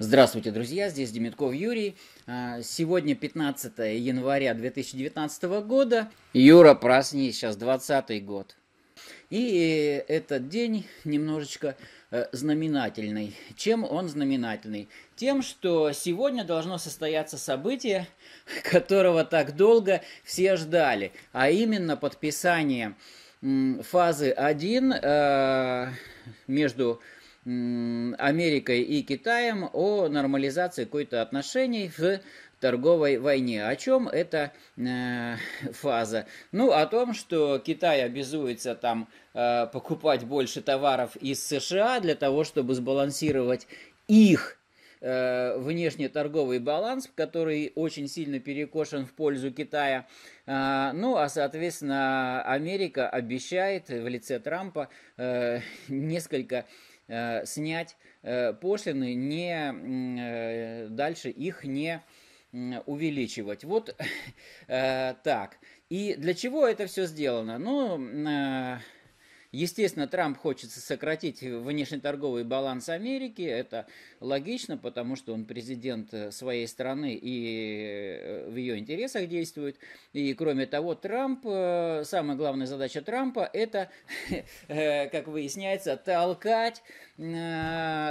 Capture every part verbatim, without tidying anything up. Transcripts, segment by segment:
Здравствуйте, друзья! Здесь Демидков Юрий. Сегодня пятнадцатое января две тысячи девятнадцатого года. Юра, проснись, сейчас двадцатый год. И этот день немножечко знаменательный. Чем он знаменательный? Тем, что сегодня должно состояться событие, которого так долго все ждали, а именно подписание фазы один между Америкой и Китаем о нормализации какой-то отношений в торговой войне. О чем эта э, фаза? Ну, о том, что Китай обязуется там э, покупать больше товаров из США для того, чтобы сбалансировать их э, внешнеторговый баланс, который очень сильно перекошен в пользу Китая. Э, ну, а, соответственно, Америка обещает в лице Трампа э, несколько... снять пошлины, не дальше их не увеличивать. Вот так. И для чего это все сделано? Ну, естественно, Трамп хочет сократить внешнеторговый баланс Америки. Это логично, потому что он президент своей страны и в ее интересах действует. И, кроме того, Трамп, самая главная задача Трампа – это, как выясняется, толкать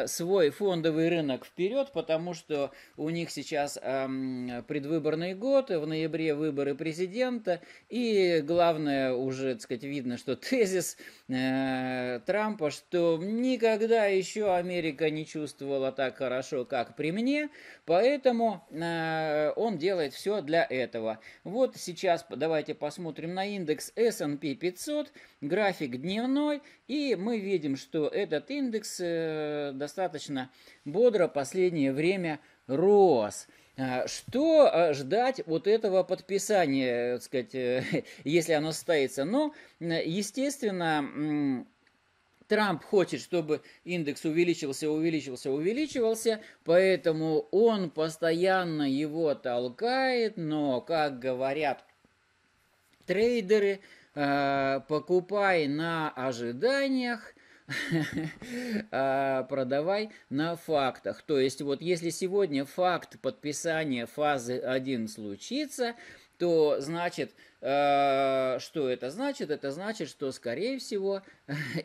свой фондовый рынок вперед, потому что у них сейчас предвыборный год, в ноябре выборы президента, и главное уже, так сказать, видно, что тезис Трампа, что никогда еще Америка не чувствовала так хорошо, как при мне, поэтому он делает все для этого. Вот сейчас давайте посмотрим на индекс эс энд пи пятьсот, график дневной, и мы видим, что этот индекс достаточно бодро в последнее время рос. Что ждать от этого подписания, так сказать, если оно состоится? Но, естественно, Трамп хочет, чтобы индекс увеличился, увеличился, увеличивался, поэтому он постоянно его толкает, но, как говорят трейдеры, покупай на ожиданиях, продавай на фактах. То есть вот если сегодня факт подписания фазы один случится, то значит, э, что это значит? Это значит, что, скорее всего,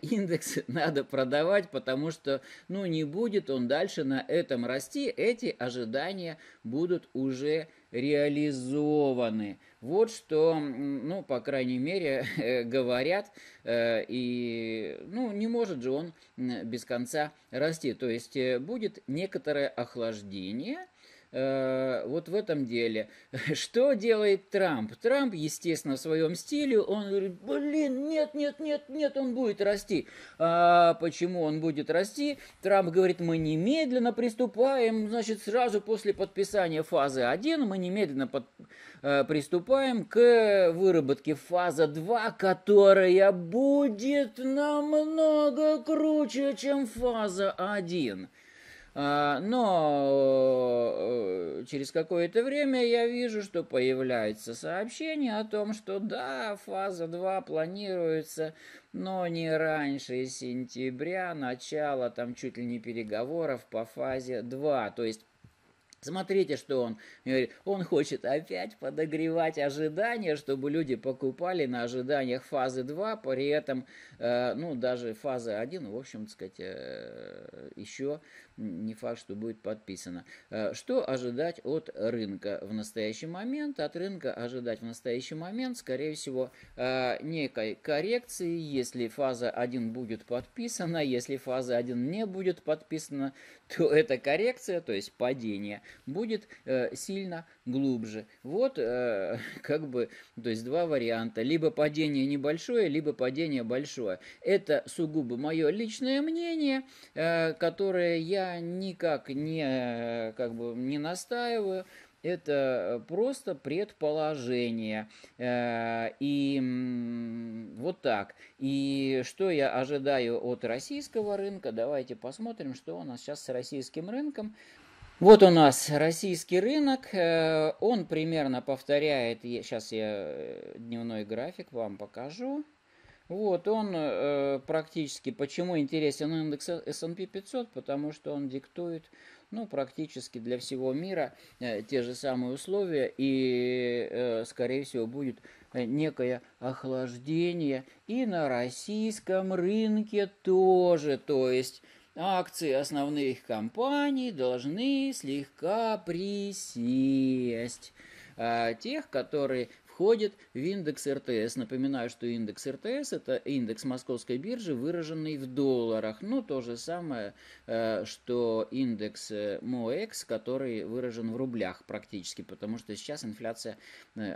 индекс надо продавать, потому что, ну, не будет он дальше на этом расти, эти ожидания будут уже реализованы. Вот что, ну, по крайней мере, э, говорят, э, и, ну, не может же он без конца расти. То есть э, будет некоторое охлаждение, вот в этом деле. Что делает Трамп? Трамп, естественно, в своем стиле, он говорит, блин, нет, нет, нет, нет, он будет расти. А почему он будет расти? Трамп говорит, мы немедленно приступаем, значит, сразу после подписания фазы один, мы немедленно под, э, приступаем к выработке фазы два, которая будет намного круче, чем фаза один. Но через какое-то время я вижу, что появляется сообщение о том, что да, фаза два планируется, но не раньше сентября, начало там чуть ли не переговоров по фазе два. То есть смотрите, что он говорит. Он хочет опять подогревать ожидания, чтобы люди покупали на ожиданиях фазы два, при этом, э, ну, даже фаза один, в общем, так сказать, э, еще не факт, что будет подписано. Э, что ожидать от рынка в настоящий момент? От рынка ожидать в настоящий момент, скорее всего, э, некой коррекции, если фаза один будет подписана, если фаза один не будет подписана, то это коррекция, то есть падение, будет э, сильно глубже. Вот э, как бы, то есть два варианта. Либо падение небольшое, либо падение большое. Это сугубо мое личное мнение, э, которое я никак не, как бы, не настаиваю. Это просто предположение. И вот так. И что я ожидаю от российского рынка? Давайте посмотрим, что у нас сейчас с российским рынком. Вот у нас российский рынок, он примерно повторяет, сейчас я дневной график вам покажу. Вот он практически, почему интересен индекс эс энд пи пятьсот, потому что он диктует, ну, практически для всего мира те же самые условия, и, скорее всего, будет некое охлаждение и на российском рынке тоже, то есть... Акции основных компаний должны слегка присесть. А тех, которые входят в индекс эр тэ эс. Напоминаю, что индекс эр тэ эс – это индекс московской биржи, выраженный в долларах. Ну, то же самое, что индекс МОЭКС, который выражен в рублях практически, потому что сейчас инфляция,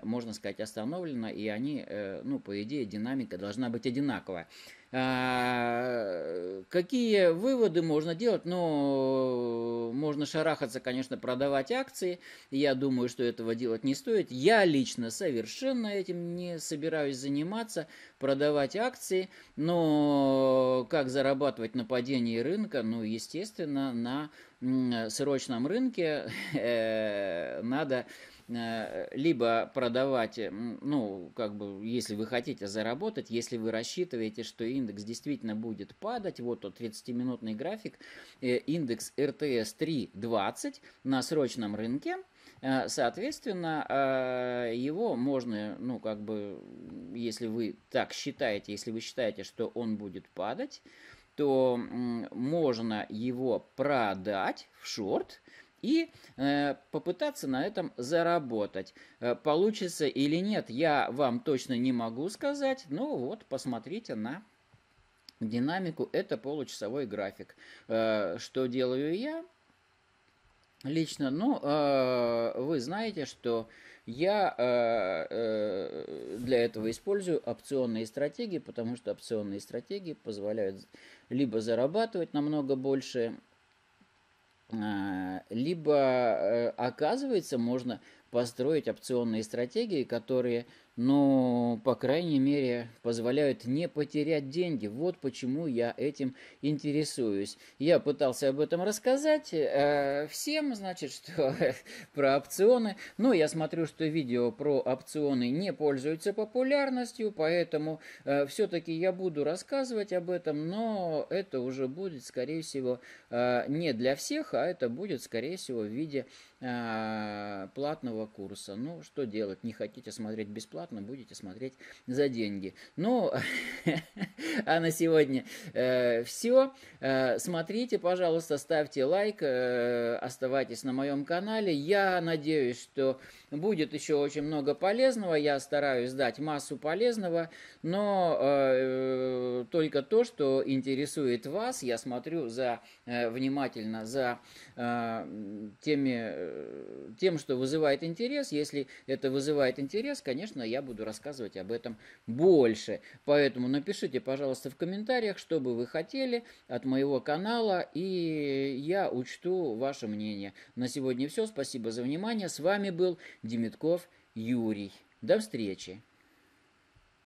можно сказать, остановлена, и они, ну, по идее, динамика должна быть одинаковая. Какие выводы можно делать? Ну, можно шарахаться, конечно, продавать акции. Я думаю, что этого делать не стоит. Я лично совершенно этим не собираюсь заниматься, продавать акции. Но как зарабатывать на падении рынка? Ну, естественно, на срочном рынке надо... либо продавать, ну, как бы, если вы хотите заработать, если вы рассчитываете, что индекс действительно будет падать, вот тот тридцатиминутный график, индекс эр тэ эс три двадцать на срочном рынке, соответственно, его можно, ну, как бы, если вы так считаете, если вы считаете, что он будет падать, то можно его продать в шорт, и э, попытаться на этом заработать. Э, получится или нет, я вам точно не могу сказать. Но вот посмотрите на динамику. Это получасовой график. Э, что делаю я лично? Ну, э, вы знаете, что я э, э, для этого использую опционные стратегии, потому что опционные стратегии позволяют либо зарабатывать намного больше, либо, оказывается, можно построить опционные стратегии, которые, ну, по крайней мере, позволяют не потерять деньги. Вот почему я этим интересуюсь. Я пытался об этом рассказать э, всем, значит, что про опционы. Но я смотрю, что видео про опционы не пользуются популярностью, поэтому э, все-таки я буду рассказывать об этом, но это уже будет, скорее всего, э, не для всех, а это будет, скорее всего, в виде э, платного курса. Ну, что делать? Не хотите смотреть бесплатно, будете смотреть за деньги. Ну, а на сегодня э, все. Э, смотрите, пожалуйста, ставьте лайк, э, оставайтесь на моем канале. Я надеюсь, что будет еще очень много полезного. Я стараюсь дать массу полезного, но э, только то, что интересует вас. Я смотрю за, э, внимательно за э, теми, э, тем, что вызывает интерес. Если это вызывает интерес, конечно, я буду рассказывать об этом больше. Поэтому напишите, пожалуйста, в комментариях, что бы вы хотели от моего канала, и я учту ваше мнение. На сегодня все. Спасибо за внимание. С вами был Демидков Юрий. До встречи.